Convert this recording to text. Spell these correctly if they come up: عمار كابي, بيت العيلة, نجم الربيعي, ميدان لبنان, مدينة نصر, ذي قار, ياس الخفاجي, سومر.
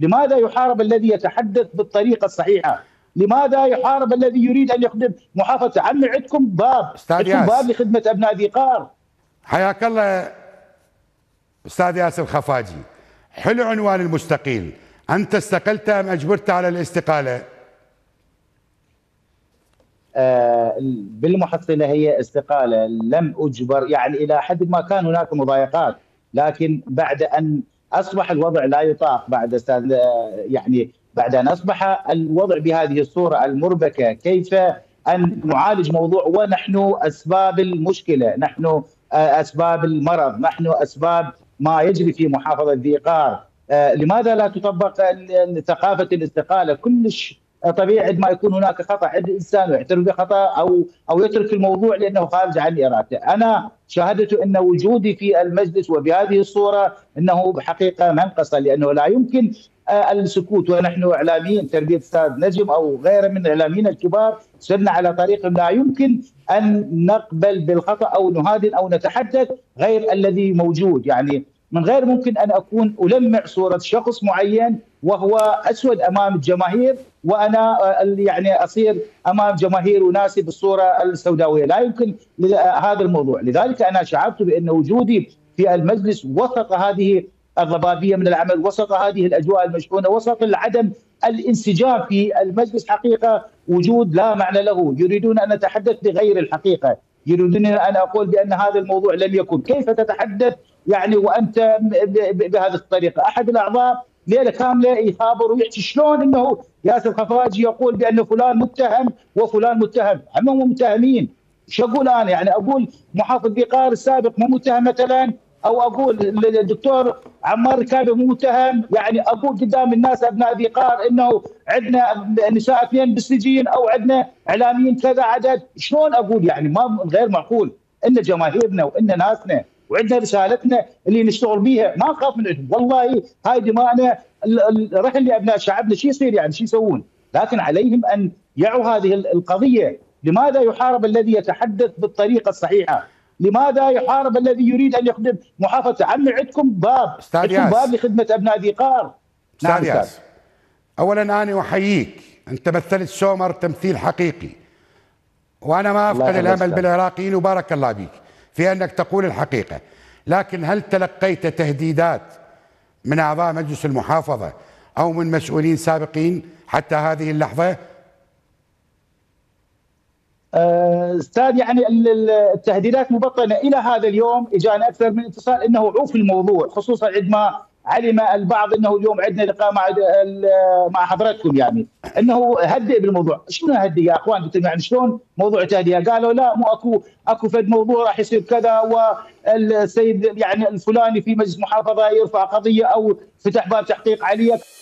لماذا يحارب الذي يتحدث بالطريقة الصحيحة؟ لماذا يحارب الذي يريد أن يخدم محافظة عم؟ عندكم باب، عندكم باب لخدمة أبناء ذي قار. حياك الله أستاذ ياس الخفاجي. حلو عنوان المستقيل. أنت استقلت أم أجبرت على الاستقالة؟ بالمحصلة هي استقالة، لم أجبر، يعني إلى حد ما كان هناك مضايقات، لكن بعد أن أصبح الوضع لا يطاق، بعد أن أصبح الوضع بهذه الصورة المربكة، كيف أن نعالج موضوع ونحن أسباب المشكلة، نحن أسباب المرض، نحن أسباب ما يجري في محافظة ذي قار. لماذا لا تطبق ثقافة الاستقالة؟ كلش طبيعي عندما ما يكون هناك خطأ عند الإنسان ويعترف بخطأ أو يترك الموضوع لأنه خارج عن إرادته. أنا شاهدت أن وجودي في المجلس وبهذه الصورة أنه بحقيقة منقصة، لأنه لا يمكن السكوت. ونحن إعلاميين، تربية أستاذ نجم أو غيره من الإعلاميين الكبار، سرنا على طريق لا يمكن أن نقبل بالخطأ أو نهادن أو نتحدث غير الذي موجود. يعني من غير ممكن أن أكون ألمع صورة شخص معين وهو أسود أمام الجماهير، وأنا يعني أصير أمام جماهير وناسي بالصورة السوداوية. لا يمكن هذا الموضوع. لذلك أنا شعرت بأن وجودي في المجلس وسط هذه الضبابية من العمل، وسط هذه الأجواء المشحونة، وسط العدم الانسجام في المجلس، حقيقة وجود لا معنى له. يريدون أن أتحدث بغير الحقيقة، يريدون أن أقول بأن هذا الموضوع لم يكن. كيف تتحدث يعني وأنت بهذه الطريقة؟ أحد الأعضاء ليلة كاملة يخابر ويحكي شلون أنه ياس الخفاجي يقول بأن فلان متهم وفلان متهم. هم متهمين. شو أقول أنا؟ يعني أقول محافظ ذي قار السابق مو متهم مثلا، أو أقول الدكتور عمار كابي مو متهم؟ يعني أقول قدام الناس أبناء ذي قار أنه عندنا نساء 2 بالسجين أو عندنا إعلاميين كذا عدد؟ شلون أقول؟ يعني ما غير معقول. إن جماهيرنا وإن ناسنا وعندنا رسالتنا اللي نشتغل بيها، ما نخاف من عندهم. والله هاي دماءنا رحل لابناء شعبنا. شو يصير يعني؟ شو يسوون؟ لكن عليهم ان يعوا هذه القضيه. لماذا يحارب الذي يتحدث بالطريقه الصحيحه؟ لماذا يحارب الذي يريد ان يخدم محافظه عم؟ عندكم باب، عندكم باب لخدمه ابناء ذي قار. نعم ياس. اولا انا احييك، انت مثلت سومر تمثيل حقيقي، وانا ما افقد الامل بالعراقيين وبارك الله بك في أنك تقول الحقيقة. لكن هل تلقيت تهديدات من أعضاء مجلس المحافظة أو من مسؤولين سابقين حتى هذه اللحظة؟ أستاذ يعني التهديدات مبطنة إلى هذا اليوم. إجانا أكثر من اتصال أنه عوف الموضوع، خصوصا عندما علم البعض أنه اليوم عندنا لقاء مع حضرتكم، يعني أنه هدئ بالموضوع. شنو هدئ يا أخوان؟ يعني شلون موضوع تهدئة؟ قالوا لا، مو أكو فد موضوع راح يصير كذا، والسيد يعني الفلاني في مجلس محافظة يرفع قضية أو فتح باب تحقيق عليه.